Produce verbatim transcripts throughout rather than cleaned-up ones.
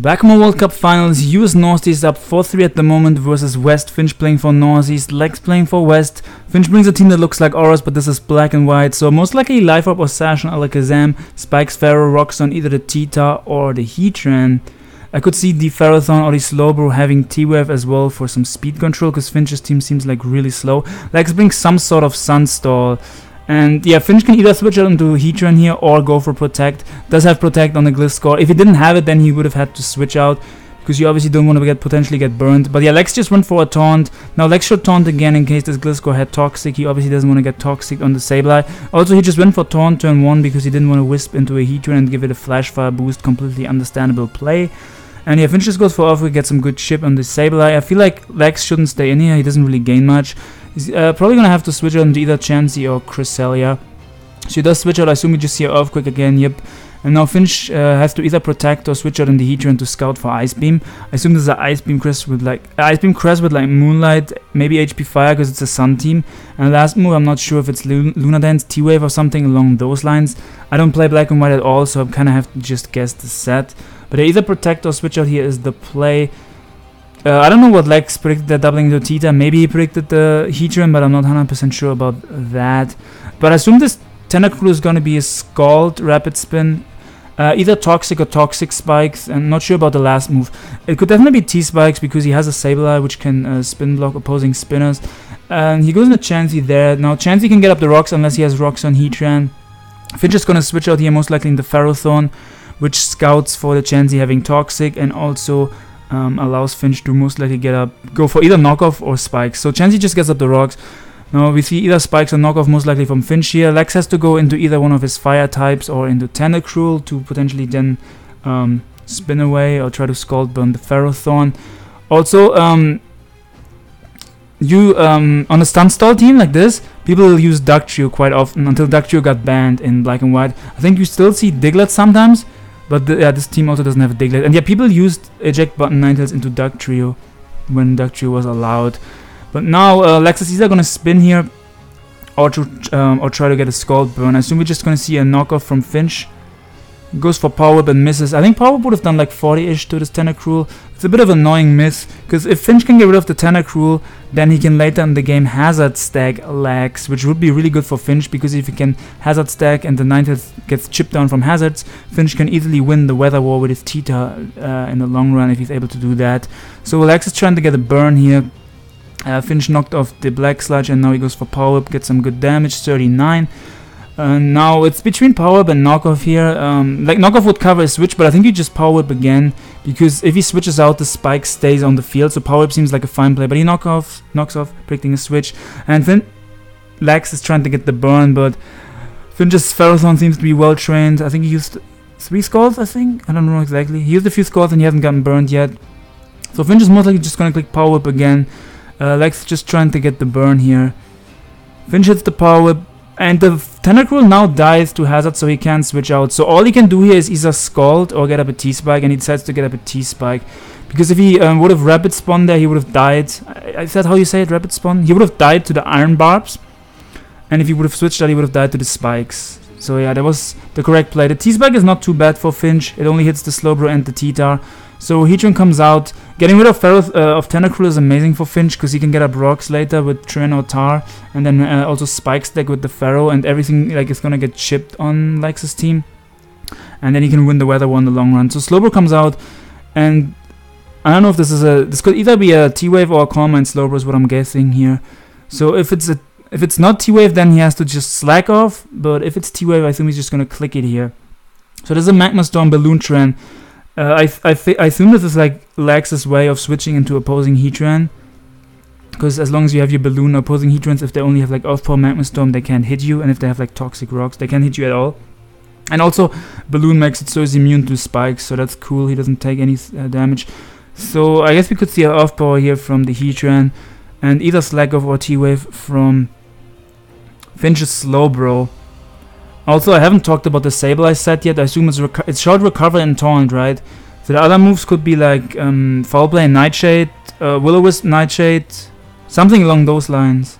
Back in World Cup Finals, U S Northeast up four three at the moment versus West, Finch playing for Northeast, Lex playing for West. Finch brings a team that looks like Aura's, but this is black and white, so most likely Life Orb or Sash on Alakazam, Spikes Pharaoh, Rocks on either the Tita or the Heatran. I could see the Ferrothorn or the Slowbro having T-Wave as well for some speed control, because Finch's team seems like really slow. Lex brings some sort of Sunstall. And yeah, Finch can either switch out into Heatran here or go for Protect. Does have Protect on the Gliscor. If he didn't have it, then he would have had to switch out, because you obviously don't want to get potentially get burned. But yeah, Lex just went for a Taunt. Now Lex should Taunt again in case this Gliscor had Toxic. He obviously doesn't want to get Toxic on the Sableye. Also, he just went for Taunt turn one because he didn't want to Wisp into a Heatran and give it a Flash Fire boost. Completely understandable play. And yeah, Finch just goes for off, we get some good chip on the Sableye. I feel like Lex shouldn't stay in here, he doesn't really gain much. He's uh, probably gonna have to switch out into either Chansey or Cresselia. She does switch out, I assume we just see her Earthquake again, yep. And now Finch uh, has to either Protect or switch out in the Heatran to scout for Ice Beam. I assume this is an Ice Beam Crest with like uh, Ice Beam Crest with like Moonlight, maybe H P Fire because it's a Sun team. And last move, I'm not sure if it's Lun Luna Dance, T-Wave or something along those lines. I don't play black and white at all, so I kind of have to just guess the set. But they either Protect or switch out here is the play. Uh, I don't know what Lex predicted, that doubling into Tita. Maybe he predicted the Heatran, but I'm not one hundred percent sure about that. But I assume this Tentacruel is going to be a Scald Rapid Spin. Uh, either Toxic or Toxic Spikes, and not sure about the last move. It could definitely be T-Spikes because he has a Sableye which can uh, spin block opposing spinners. And he goes into Chansey there. Now Chansey can get up the Rocks unless he has Rocks on Heatran. Finch is going to switch out here most likely in the Ferrothorn, which scouts for the Chansey having Toxic and also um, allows Finch to most likely get up, go for either Knockoff or Spikes. So Chansey just gets up the Rocks. Now we see either Spikes or Knockoff most likely from Finch here. Lex has to go into either one of his Fire types or into Tentacruel to potentially then um, spin away or try to Scald Burn the Ferrothorn. Also, um, you um, on a Stunstall team like this, people will use Duck Trio quite often until Duck Trio got banned in black and white. I think you still see Diglett sometimes. But the, yeah, this team also doesn't have a Diglett. And yeah, people used Eject Button Ninetales into Duck Trio when Duck Trio was allowed. But now uh, Lex is either going to spin here or, to, um, or try to get a Scald Burn. I assume we're just going to see a Knockoff from Finch. Goes for Power Whip and misses. I think Power Whip would have done like forty-ish to this Tentacruel. It's a bit of an annoying miss, because if Finch can get rid of the Tentacruel, then he can later in the game Hazard Stack Lex, which would be really good for Finch, because if he can Hazard Stack and the Ninetales gets chipped down from Hazards, Finch can easily win the Weather War with his Tita uh, in the long run if he's able to do that. So Lex is trying to get a burn here. Uh, Finch knocked off the Black Sludge and now he goes for Power Whip, gets some good damage, thirty-nine. Uh, now it's between Power Up and Knockoff here. Um, like Knockoff would cover a switch, but I think you just Power Up again, because if he switches out, the Spike stays on the field. So Power Up seems like a fine play, but he knock off, knocks off, predicting a switch. And then Lex is trying to get the burn, but Finch's Ferrothorn seems to be well trained. I think he used three Scalds. I think I don't know exactly. He used a few Scalds and he hasn't gotten burned yet. So Finch is most likely just gonna click Power Up again. Uh, Lex just trying to get the burn here. Finch hits the Power Up. And the Tentacruel now dies to Hazard, so he can't switch out. So all he can do here is either Scald or get up a T-Spike, and he decides to get up a T-Spike. Because if he um, would have Rapid Spawn there, he would have died. I, is that how you say it, Rapid Spawn? He would have died to the Iron Barbs. And if he would have switched out, he would have died to the Spikes. So yeah, that was the correct play. The T-Spike is not too bad for Finch. It only hits the Slowbro and the Tita. So Heatran comes out. Getting rid of, Ferroth uh, of Tentacruel is amazing for Finch, because he can get up Rocks later with Tren or Tar, and then uh, also Spike Stack with the Pharaoh, and everything like is gonna get chipped on Lex's team, and then he can win the Weather War in the long run. So Slowbro comes out, and I don't know if this is a this could either be a T-Wave or a Calm, and Slowbro is what I'm guessing here. So if it's a if it's not T-Wave, then he has to just slack off, but if it's T-Wave, I think he's just gonna click it here. So there's a Magma Storm Balloon Tren. Uh, I, th I, th I assume this is like Lex's way of switching into opposing Heatran, because as long as you have your Balloon, opposing Heatrans, if they only have like Earth Power, Magma Storm, they can't hit you, and if they have like Toxic Rocks, they can't hit you at all. And also Balloon makes it so he's immune to Spikes, so that's cool, he doesn't take any uh, damage. So I guess we could see an Earth Power here from the Heatran, and either Slack Off or T-Wave from Finch's Slowbro. Also, I haven't talked about the Sableye set yet. I assume it's, it's Short Recover and Taunt, right? So the other moves could be like um, Foul Play, Nightshade, uh, Will-O-Wisp, Nightshade, something along those lines.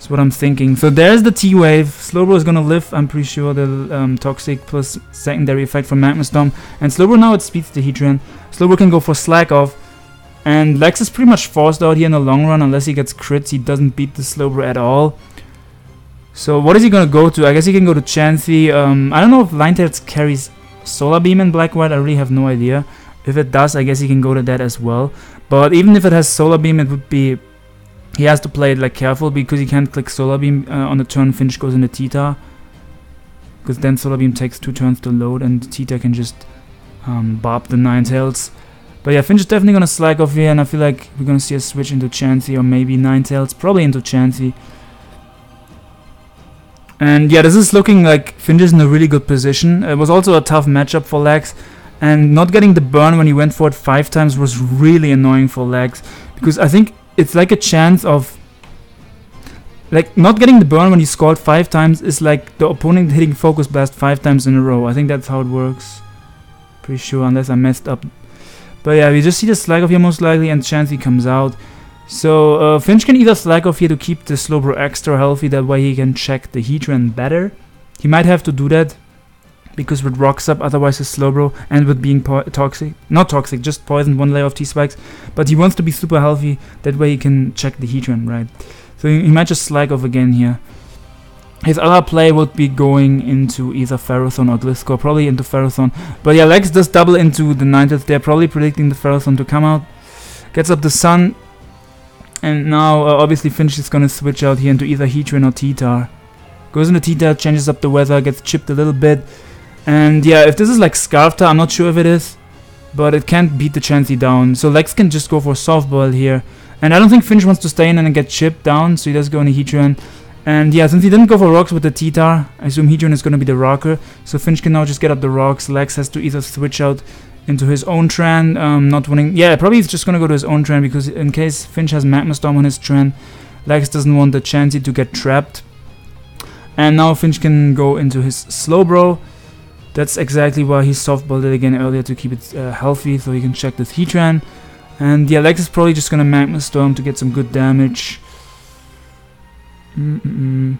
That's what I'm thinking. So there's the T-Wave. Slowbro is gonna live, I'm pretty sure, the um, Toxic plus secondary effect from Magma Stomp. And Slowbro now it speeds the Heatran. Slowbro can go for Slack Off. And Lex is pretty much forced out here in the long run. Unless he gets crits, he doesn't beat the Slowbro at all. So what is he gonna go to? I guess he can go to Chansey. Um, I don't know if Ninetales carries Solar Beam in Black White. I really have no idea. If it does, I guess he can go to that as well. But even if it has Solar Beam, it would be... He has to play it like careful because he can't click Solar Beam uh, on the turn Finch goes into Tita. Because then Solar Beam takes two turns to load and Tita can just um, bob the Ninetales. But yeah, Finch is definitely going to slack off here and I feel like we're going to see a switch into Chansey or maybe Ninetales. Probably into Chansey. And yeah, this is looking like Finch is in a really good position. It was also a tough matchup for Lex. And not getting the burn when he went for it five times was really annoying for Lex. Because I think... It's like a chance of, like, not getting the burn when you scored five times is like the opponent hitting Focus Blast five times in a row. I think that's how it works. Pretty sure, unless I messed up. But yeah, we just see the Slack Off here most likely and Chansey comes out. So uh, Finch can either Slack Off here to keep the Slowbro extra healthy, that way he can check the Heatran better. He might have to do that because with Rocks up, otherwise his Slowbro, and with being toxic, not toxic, just poisoned, one layer of T-Spikes, but he wants to be super healthy, that way he can check the Heatran, right? So he, he might just slack off again here. His other play would be going into either Ferrothorn or Gliscor, probably into Ferrothorn, but yeah, Lex does double into the Ninetales, they're probably predicting the Ferrothorn to come out, gets up the Sun, and now uh, obviously Finch is gonna switch out here into either Heatran or Tyranitar. Goes into Tyranitar, changes up the weather, gets chipped a little bit. And yeah, if this is like Scarfta, I'm not sure if it is, but it can't beat the Chansey down. So Lex can just go for Softball here. And I don't think Finch wants to stay in and get chipped down, so he does go into Heatran. And yeah, since he didn't go for Rocks with the Tyranitar, I assume Heatran is going to be the Rocker. So Finch can now just get up the Rocks. Lex has to either switch out into his own Tran, um, not wanting... Yeah, probably he's just going to go to his own Tran, because in case Finch has Magma Storm on his Tran, Lex doesn't want the Chansey to get trapped. And now Finch can go into his Slowbro. That's exactly why he softballed it again earlier, to keep it uh, healthy, so he can check the Heatran. And yeah, Lex is probably just gonna Magma Storm to get some good damage. Mm -mm.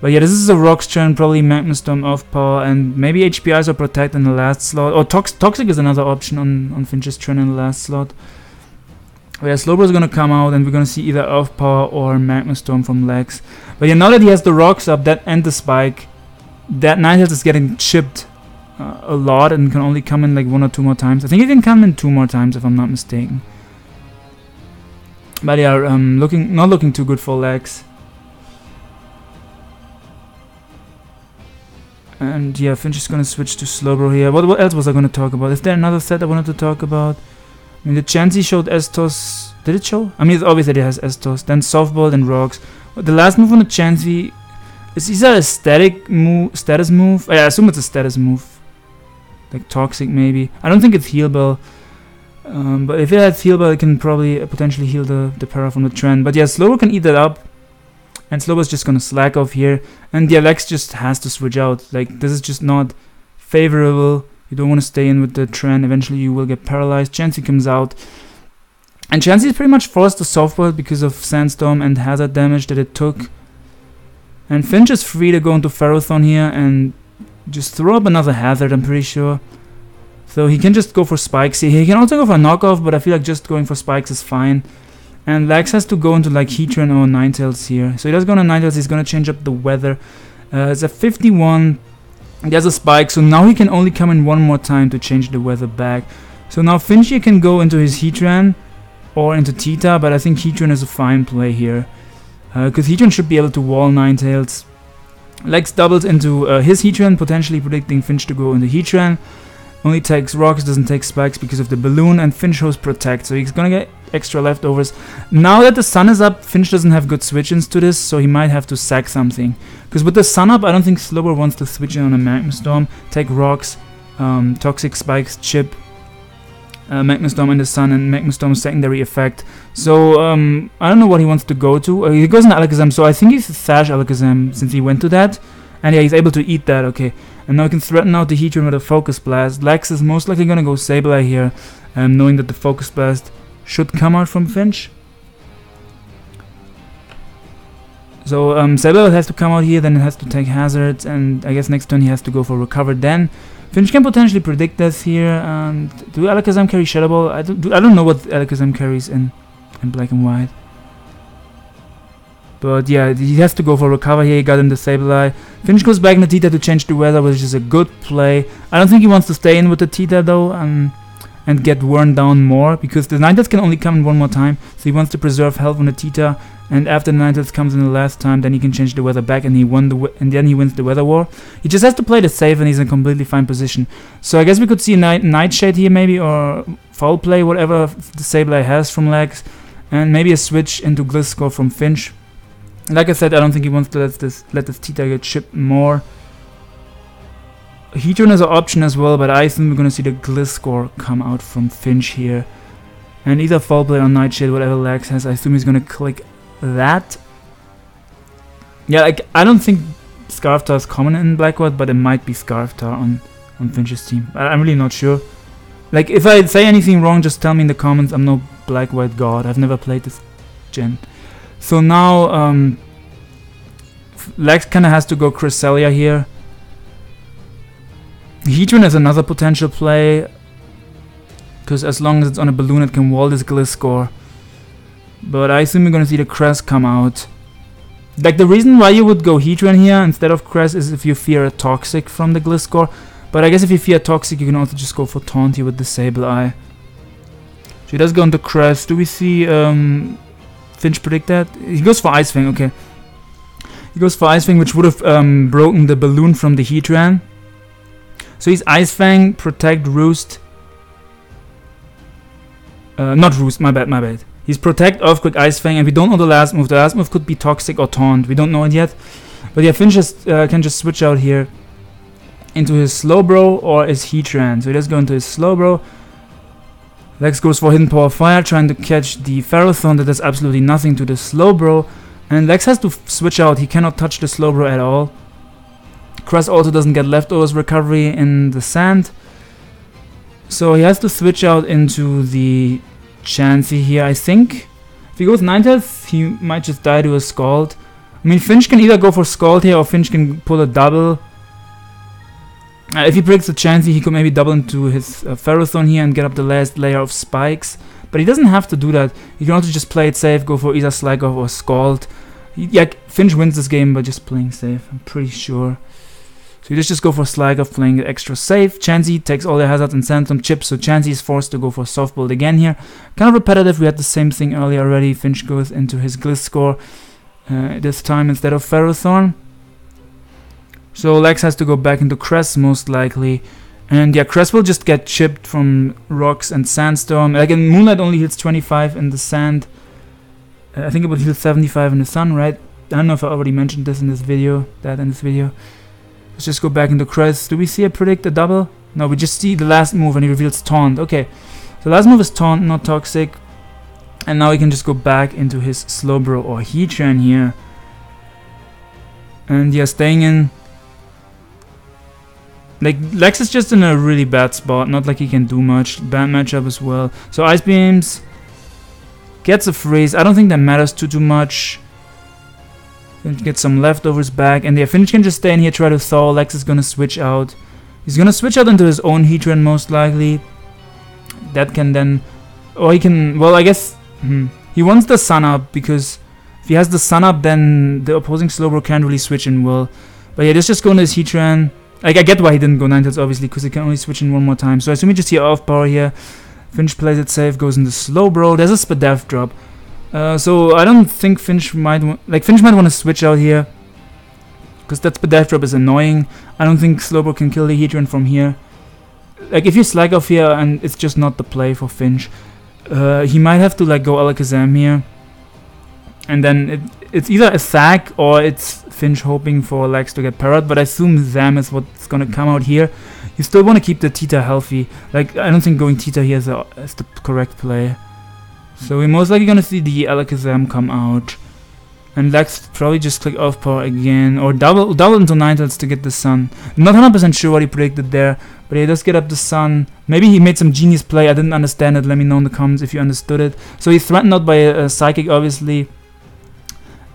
But yeah, this is a Rocks turn, probably Magma Storm off power, and maybe H P Is or Protect in the last slot. Or Tox Toxic is another option on, on Finch's turn in the last slot. But yeah, Slowbro is gonna come out, and we're gonna see either Earth Power or Magma Storm from Lex. But yeah, now that he has the Rocks up, that and the Spike, that Ninetales is getting chipped uh, a lot and can only come in like one or two more times. I think he can come in two more times if I'm not mistaken. But yeah, um, looking not looking too good for Lex. And yeah, Finch is gonna switch to Slowbro here. What, what else was I gonna talk about? Is there another set I wanted to talk about? I mean, the Chansey showed Estos. Did it show? I mean, it's obvious that it has Estos. Then Softball and Rocks. The last move on the Chansey. Is this a static move, status move? Oh, yeah, I assume it's a status move. Like Toxic, maybe. I don't think it's Heal Bell. Um, but if it has Heal Bell, it can probably uh, potentially heal the, the para from the trend. But yeah, Slowbro can eat that up. And Slowbro's just gonna slack off here. And yeah, Lex just has to switch out. Like, this is just not favorable. You don't want to stay in with the trend. Eventually, you will get paralyzed. Chansey comes out. And Chansey is pretty much forced to softball because of Sandstorm and hazard damage that it took. And Finch is free to go into Ferrothorn here and just throw up another hazard, I'm pretty sure. So he can just go for Spikes here. He can also go for Knockoff, but I feel like just going for Spikes is fine. And Lex has to go into like Heatran or Ninetales here. So he does go into Ninetales, he's going to change up the weather. Uh, it's a fifty-one, there's a Spike, so now he can only come in one more time to change the weather back. So now Finch here can go into his Heatran or into Tita, but I think Heatran is a fine play here. Because uh, Heatran should be able to wall Ninetales. Lex doubles into uh, his Heatran, potentially predicting Finch to go into Heatran. Only takes Rocks, doesn't take Spikes because of the Balloon, and Finch hosts Protect, so he's gonna get extra leftovers. Now that the Sun is up, Finch doesn't have good switch-ins to this, so he might have to sack something. Because with the Sun up, I don't think Slowbro wants to switch in on a Magma Storm, take Rocks, um, Toxic Spikes, Chip, Uh, Magma Storm in the Sun, and Magma Storm's secondary effect. So, um, I don't know what he wants to go to. Uh, he goes into Alakazam, so I think he's Sash Alakazam since he went to that. And yeah, he's able to eat that, okay. And now he can threaten out the Heatran with a Focus Blast. Lex is most likely gonna go Sableye here, um, knowing that the Focus Blast should come out from Finch. So um, Sableye has to come out here, then it has to take hazards, and I guess next turn he has to go for recover. Then Finch can potentially predict us here. And do Alakazam carry Shadow Ball? I don't, do, I don't know what Alakazam carries in, in black and white. But yeah, he has to go for recover here. He got him the Sableye. Finch goes back in the Tita to change the weather, which is a good play. I don't think he wants to stay in with the Tita though, um, and get worn down more, because the Ninetales can only come in one more time. So he wants to preserve health on the Tita, and after the Ninetales comes in the last time, then he can change the weather back, and he won the and then he wins the weather war. He just has to play the safe, and he's in a completely fine position. So I guess we could see a night Nightshade here maybe, or foul play, whatever the Sableye has from Lex, and maybe a switch into Gliscor from Finch. Like I said, I don't think he wants to let this let this Tita get chipped more. Heatran is an option as well, but I think we're gonna see the Gliscor come out from Finch here. And either Fall Blade or Nightshade, whatever Lex has, I assume he's gonna click that. Yeah, like I don't think Scarftar is common in Blackwood, but it might be Scarftar on, on Finch's team. I, I'm really not sure. Like if I say anything wrong, just tell me in the comments. I'm no black white god. I've never played this gen. So now um, Lex kinda has to go Cresselia here. Heatran is another potential play, because as long as it's on a balloon it can wall this Gliscor. But I assume we're gonna see the Cress come out. Like the reason why you would go Heatran here instead of Cress is if you fear a Toxic from the Gliscor. But I guess if you fear a Toxic you can also just go for Taunt here with the Sableye. So he does go into Cress. Do we see um, Finch predict that? He goes for Ice Fang, okay. He goes for Ice Fang, which would have um, broken the balloon from the Heatran. So he's Ice Fang, Protect, Roost. Uh, not Roost, my bad, my bad. He's Protect, Earthquake, Ice Fang, and we don't know the last move. The last move could be Toxic or Taunt. We don't know it yet. But yeah, Finch just, uh, can just switch out here into his Slowbro or his Heatran. So he does go into his Slowbro. Lex goes for Hidden Power Fire, trying to catch the Ferrothorn that does absolutely nothing to the Slowbro. And Lex has to switch out. He cannot touch the Slowbro at all. Cress also doesn't get leftovers recovery in the sand. So he has to switch out into the Chansey here, I think. If he goes Ninetales, he might just die to a Scald. I mean, Finch can either go for Scald here or Finch can pull a double. Uh, if he breaks the Chansey, he could maybe double into his uh, Ferrothorn here and get up the last layer of spikes. But he doesn't have to do that. He can also just play it safe, go for either Slagov or Scald. Yeah, Finch wins this game by just playing safe, I'm pretty sure. So you just, just go for Slagov, playing extra safe. Chansey takes all the hazards and sends some chips, so Chansey is forced to go for Softbolt again here. Kind of repetitive, we had the same thing earlier already. Finch goes into his Gliscor, uh, this time instead of Ferrothorn. So Lex has to go back into Cress most likely. And yeah, Cress will just get chipped from Rocks and Sandstorm. Like in Moonlight only heals twenty-five in the sand. Uh, I think it would heal seventy-five in the sun, right? I don't know if I already mentioned this in this video, that in this video. Let's just go back into Cress. Do we see a predict, a double? No, we just see the last move and he reveals Taunt. Okay, so last move is Taunt, not Toxic. And now he can just go back into his Slowbro or Heatran here. And yeah, staying in. Like, Lex is just in a really bad spot. Not like he can do much. Bad matchup as well. So Ice Beams. Gets a freeze. I don't think that matters too, too much. Get some leftovers back, and yeah, Finch can just stay in here, try to thaw. Lex is gonna switch out. He's gonna switch out into his own Heatran most likely. That can then, or he can, well I guess, hmm. He wants the Sun Up, because if he has the Sun Up then the opposing Slowbro can't really switch in well. But yeah, let's just go into his Heatran. Like I get why he didn't go Ninetales obviously, because he can only switch in one more time. So I assume he just here off power here. Finch plays it safe, goes into Slowbro. There's a Spadef drop. Uh, so I don't think Finch might want, like Finch might want to switch out here, because that Spadef drop is annoying. I don't think Slowbro can kill the Heatran from here. Like if you slack off here, and it's just not the play for Finch. Uh, he might have to like go Alakazam here, and then it, it's either a sack or it's Finch hoping for Lex to get parried. But I assume Zam is what's gonna come out here. You still want to keep the Tita healthy. Like I don't think going Tita here is, a, is the correct play. So we're most likely gonna see the Alakazam come out, and Lex probably just click off power again, or double double into Ninetales to get the sun. I'm not one hundred percent sure what he predicted there, but he does get up the sun. Maybe he made some genius play, I didn't understand it, let me know in the comments if you understood it. So he's threatened out by a, a Psychic obviously,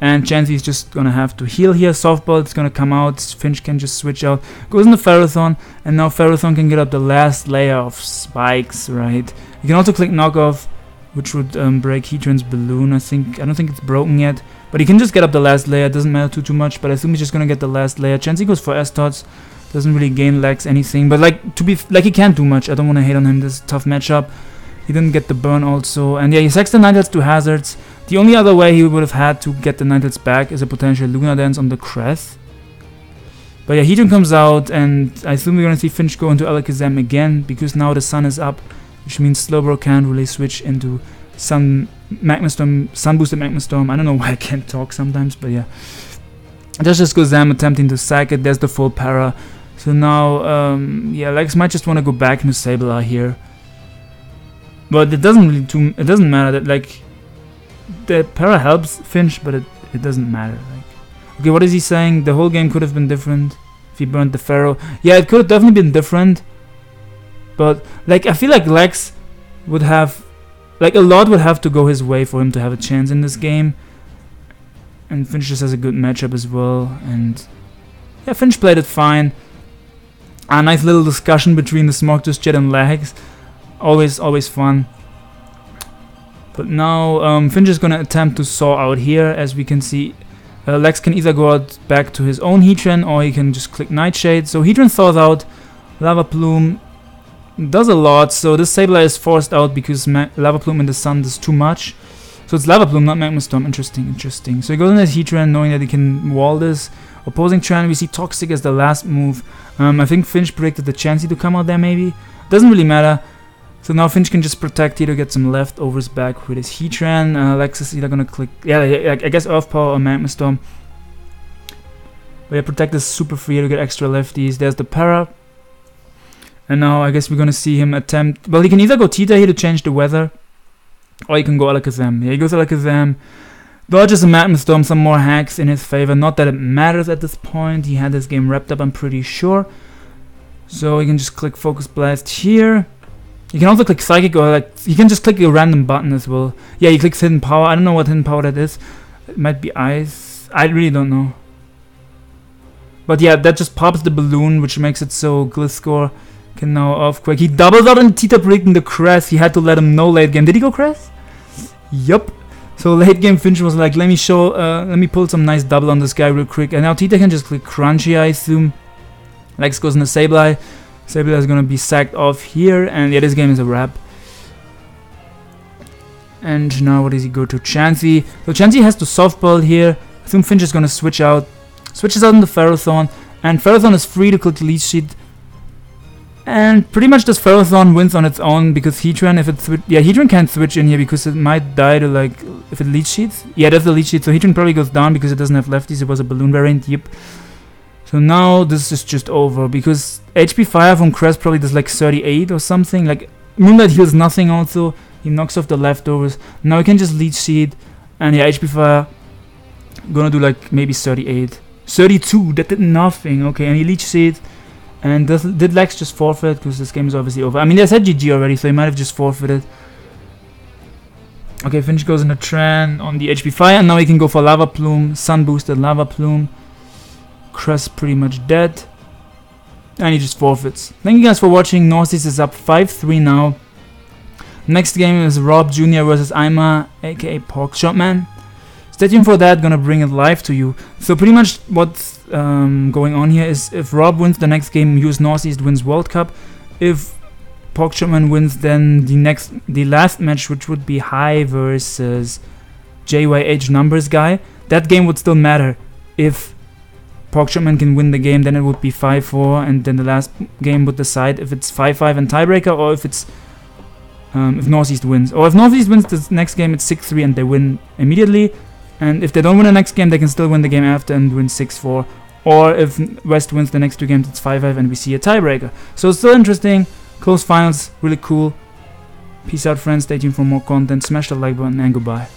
And Chansey is just gonna have to heal here. Softball is gonna come out. Finch can just switch out. Goes into Ferrothorn, and now Ferrothorn can get up the last layer of spikes, right? You can also click knockoff, which would um, break Heatran's balloon, I think. I don't think it's broken yet. But he can just get up the last layer. It doesn't matter too too much, but I assume he's just gonna get the last layer. Chansey goes for S-Tots. Doesn't really gain Lex anything. But like, to be f like he can't do much. I don't wanna hate on him. This is a tough matchup. He didn't get the burn also, and yeah, he sacks the Ninetales to hazards. The only other way he would have had to get the Ninetales back is a potential Luna Dance on the Crest. But yeah, Heatran comes out, and I assume we're gonna see Finch go into Alakazam again, because now the sun is up, which means Slowbro can't really switch into Sun Magmastorm, Sun Boosted Magmastorm. I don't know why I can't talk sometimes, but yeah. There's just Gozam attempting to sack it. There's the full para. So now, um, yeah, Lex might just wanna go back into Sableye here. But it doesn't really too, it doesn't matter that, like, the para helps Finch, but it, it doesn't matter. Like, okay, what is he saying? The whole game could have been different if he burned the Pharaoh. Yeah, it could have definitely been different. But, like, I feel like Lex would have, like, a lot would have to go his way for him to have a chance in this game. And Finch just has a good matchup as well. And, yeah, Finch played it fine. A nice little discussion between the SmogTusJet and Lex. Always, always fun. But now um, Finch is going to attempt to saw out here. As we can see, uh, Lex can either go out back to his own Heatran, or he can just click Nightshade. So Heatran thaws out. Lava Plume does a lot. So this Sableye is forced out because Ma Lava Plume in the sun does too much. So it's Lava Plume, not Magmastorm. Interesting, interesting. So he goes in as Heatran, knowing that he can wall this. Opposing Tran, we see Toxic as the last move. Um, I think Finch predicted the Chansey to come out there maybe. Doesn't really matter. So now Finch can just protect here to get some leftovers back with his Heatran. Uh, Lex is either gonna click, yeah, I guess Earth Power or Magmastorm. But yeah, protect is super free here to get extra lefties. There's the para. And now I guess we're gonna see him attempt, well, he can either go Tita here to change the weather, or he can go Alakazam. Yeah, he goes Alakazam. Dodges a Magmastorm, some more hacks in his favor. Not that it matters at this point. He had this game wrapped up, I'm pretty sure. So he can just click Focus Blast here. You can also click Psychic, or like, you can just click a random button as well. Yeah, he clicks Hidden Power. I don't know what Hidden Power that is. It might be Ice. I really don't know. But yeah, that just pops the balloon, which makes it so Gliscor can now Earthquake. He doubles out on Tita, predicting the Crest. He had to let him know late game. Did he go Crest? Yup. So late game Finch was like, let me show, uh, let me pull some nice double on this guy real quick. And now Tita can just click Crunch here, I assume. Lex goes into Sableye. Sableye is gonna be sacked off here, and yeah, this game is a wrap. And now what does he go to? Chansey. So Chansey has to softball here. I assume Finch is gonna switch out. Switches out into Ferrothorn, and Ferrothorn is free to click the leech sheet. And pretty much this Ferrothorn wins on its own, because Heatran, if it yeah, Heatran can't switch in here because it might die to, like, if it leech sheets. Yeah, that's the leech sheet, so Heatran probably goes down because it doesn't have lefties. It was a balloon variant, yep. So now this is just over, because H P Fire from Crest probably does like thirty-eight or something. Like, Moonlight heals nothing also. He knocks off the leftovers. Now he can just Leech Seed, and yeah, H P Fire gonna do like maybe thirty-eight. thirty-two, that did nothing. Okay, and he Leech Seed. And does, did Lex just forfeit? Because this game is obviously over. I mean, they said G G already, so he might have just forfeited. Okay, Finch goes into Tran on the H P Fire, and now he can go for Lava Plume. Sun Boosted Lava Plume. Crest pretty much dead, and he just forfeits. Thank you guys for watching. Northeast is up five three now. Next game is Rob Junior versus Ima, aka Pork Shot Man. Stay tuned for that. Gonna bring it live to you. So pretty much what's um, going on here is, if Rob wins the next game, U S Northeast wins World Cup. If Pork Shot Man wins, then the next, the last match, which would be High versus J Y H Numbers Guy, that game would still matter. If Pork Shot Man can win the game, then it would be five four, and then the last game would decide if it's five five and tiebreaker, or if it's um, if Northeast wins. Or if Northeast wins the next game, it's six three and they win immediately. And if they don't win the next game, they can still win the game after and win six four. Or if West wins the next two games, it's five five and we see a tiebreaker. So it's still interesting. Close finals, really cool. Peace out, friends. Stay tuned for more content. Smash the like button, and goodbye.